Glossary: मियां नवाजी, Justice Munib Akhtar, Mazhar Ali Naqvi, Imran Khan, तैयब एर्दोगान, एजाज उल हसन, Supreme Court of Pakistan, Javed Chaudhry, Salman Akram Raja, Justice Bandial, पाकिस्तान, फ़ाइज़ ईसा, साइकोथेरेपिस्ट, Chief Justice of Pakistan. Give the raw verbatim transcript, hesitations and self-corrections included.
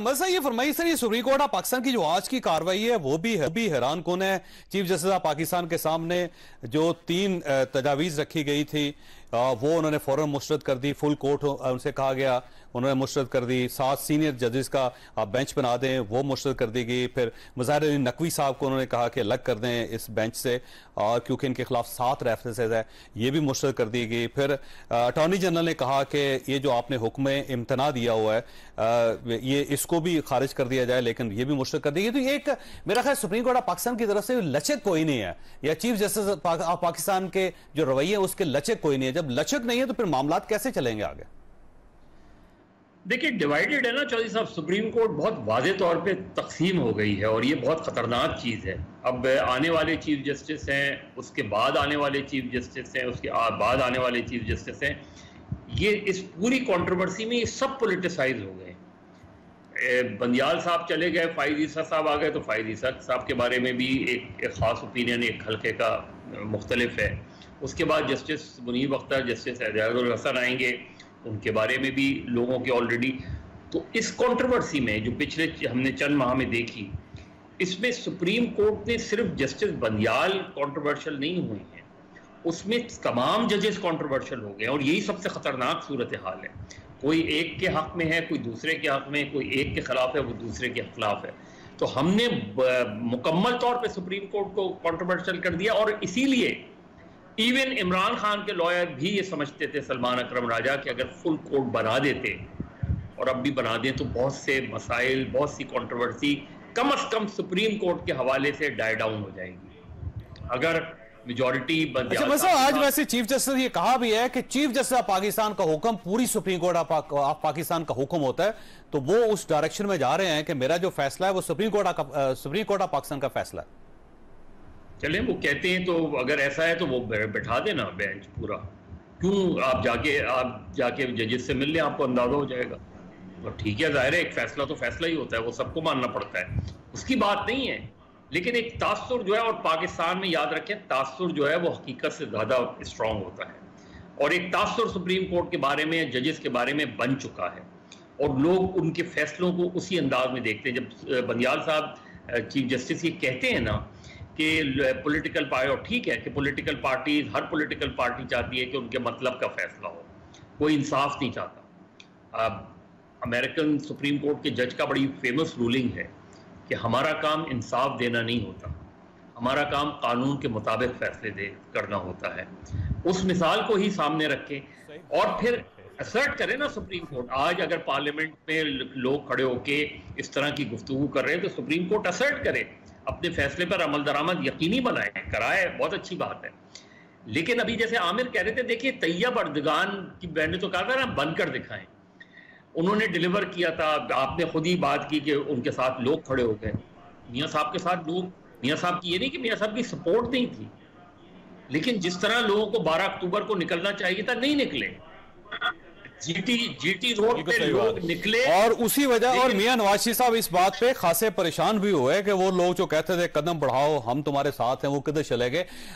मज़ा ये फरमाइए सर, ये सुप्रीम कोर्ट ऑफ पाकिस्तान की जो आज की कार्रवाई है वो भी है, भी हैरान कौन है। चीफ जस्टिस ऑफ पाकिस्तान के सामने जो तीन तजावीज़ रखी गई थी वो उन्होंने फ़ौरन मुस्तरद कर दी, फुल कोर्ट उनसे कहा गया, उन्होंने मुस्तरद कर दी। सात सीनियर जजेस का आप बेंच बना दें, वो मुस्तरद कर दी गई। फिर मज़हर अली नकवी साहब को उन्होंने कहा कि अलग कर दें इस बेंच से, और क्योंकि इनके खिलाफ सात रेफरेंसेज हैं, ये भी मुस्तरद कर दी गई। फिर अटॉर्नी जनरल ने कहा कि ये जो आपने हुक्म इम्तना दिया हुआ है ये इसको भी खारिज कर दिया जाए, लेकिन ये भी मुस्तरद कर दी गई। तो ये एक मेरा ख्याल सुप्रीम कोर्ट ऑफ पाकिस्तान की तरफ से लचक कोई नहीं है, या चीफ जस्टिस ऑफ पाकिस्तान के जो रवैये हैं उसके लचक कोई नहीं है। जब लचक नहीं है तो फिर मामलात कैसे चलेंगे आगे? देखिए, डिवाइडेड है ना चौधरी साहब, सुप्रीम कोर्ट बहुत वाज़े तौर पे तकसीम हो गई है और ये बहुत ख़तरनाक चीज़ है। अब आने वाले चीफ जस्टिस हैं, उसके बाद आने वाले चीफ जस्टिस हैं, उसके बाद आने वाले चीफ जस्टिस हैं, ये इस पूरी कॉन्ट्रोवर्सी में ये सब पोलिटिसाइज हो गए। बंदियाल साहब चले गए, फ़ाइज़ ईसा साहब आ गए, तो फ़ाइज़ ईसा साहब के बारे में भी एक, एक ख़ास ओपिनियन एक हल्के का मुख्तलिफ है। उसके बाद जस्टिस मुनीब अख्तर, जस्टिस एजाज उल हसन आएंगे, उनके बारे में भी लोगों के ऑलरेडी। तो इस कंट्रोवर्सी में जो पिछले हमने चंद माह में देखी, इसमें सुप्रीम कोर्ट ने सिर्फ जस्टिस बंदियाल कंट्रोवर्शियल नहीं हुए हैं, उसमें तमाम जजेस कंट्रोवर्शियल हो गए, और यही सबसे ख़तरनाक सूरत हाल है। कोई एक के हक़ में है, कोई दूसरे के हक़ में, कोई एक के ख़िलाफ़ है, वो दूसरे के ख़िलाफ़ है। तो हमने मुकम्मल तौर पर सुप्रीम कोर्ट को कंट्रोवर्शियल कर दिया, और इसीलिए इवन इमरान खान के लॉयर भी ये समझते थे, सलमान अकरम राजा, कि अगर फुल कोर्ट बना देते और अब भी बना दें तो बहुत से मसाइल, बहुत सी कंट्रोवर्सी कम अज़ कम सुप्रीम कोर्ट के हवाले से डाई डाउन हो जाएंगी अगर मेजॉरिटी बन। अच्छा, आज वैसे चीफ जस्टिस ये कहा भी है कि चीफ जस्टिस ऑफ पाकिस्तान का हुक्म, पूरी सुप्रीम कोर्ट ऑफ पा, पाकिस्तान का हुक्म होता है, तो वो उस डायरेक्शन में जा रहे हैं कि मेरा जो फैसला है वो supreme court supreme court of पाकिस्तान का फैसला है। चलें, वो कहते हैं तो अगर ऐसा है तो वो बैठा देना बेंच पूरा, क्यों आप जाके आप जाके जजेस से मिल लें, आपको अंदाजा हो जाएगा। और ठीक है, जाहिर है एक फैसला तो फैसला ही होता है, वो सबको मानना पड़ता है, उसकी बात नहीं है, लेकिन एक तासुर जो है, और पाकिस्तान में याद रखें तासुर जो है वो हकीकत से ज़्यादा स्ट्रॉन्ग होता है, और एक तासुर सुप्रीम कोर्ट के बारे में, जजेस के बारे में बन चुका है, और लोग उनके फैसलों को उसी अंदाज में देखते हैं। जब बंदियाल साहब चीफ जस्टिस ये कहते हैं ना कि पॉलिटिकल पार्टी, और ठीक है कि पॉलिटिकल पार्टीज, हर पॉलिटिकल पार्टी चाहती है कि उनके मतलब का फैसला हो, कोई इंसाफ नहीं चाहता। अब अमेरिकन सुप्रीम कोर्ट के जज का बड़ी फेमस रूलिंग है कि हमारा काम इंसाफ देना नहीं होता, हमारा काम कानून के मुताबिक फैसले दे करना होता है। उस मिसाल को ही सामने रखें और फिर असर्ट करें ना सुप्रीम कोर्ट। आज अगर पार्लियामेंट में लोग खड़े होके इस तरह की गुफ्तगू कर रहे हैं तो सुप्रीम कोर्ट असर्ट करे, अपने फैसले पर अमल दरामद यकीनी बनाए, कराए, बहुत अच्छी बात है। लेकिन अभी जैसे आमिर कह रहे थे, देखिए तैयब एर्दोगान की बहन ने तो कहा था ना बनकर दिखाएं, उन्होंने डिलीवर किया था, आपने खुद ही बात की कि उनके साथ लोग खड़े हो गए। मियाँ साहब के साथ लोग, मियाँ साहब की ये नहीं कि मियाँ साहब की सपोर्ट नहीं थी, लेकिन जिस तरह लोगों को बारह अक्टूबर को निकलना चाहिए था नहीं निकले, जीटी जीटी रोड पे लोग निकले, और उसी वजह और मियां नवाजी साहब इस बात पे खासे परेशान भी हुए कि वो लोग जो कहते थे कदम बढ़ाओ, हम तुम्हारे साथ हैं, वो किधर चले गए।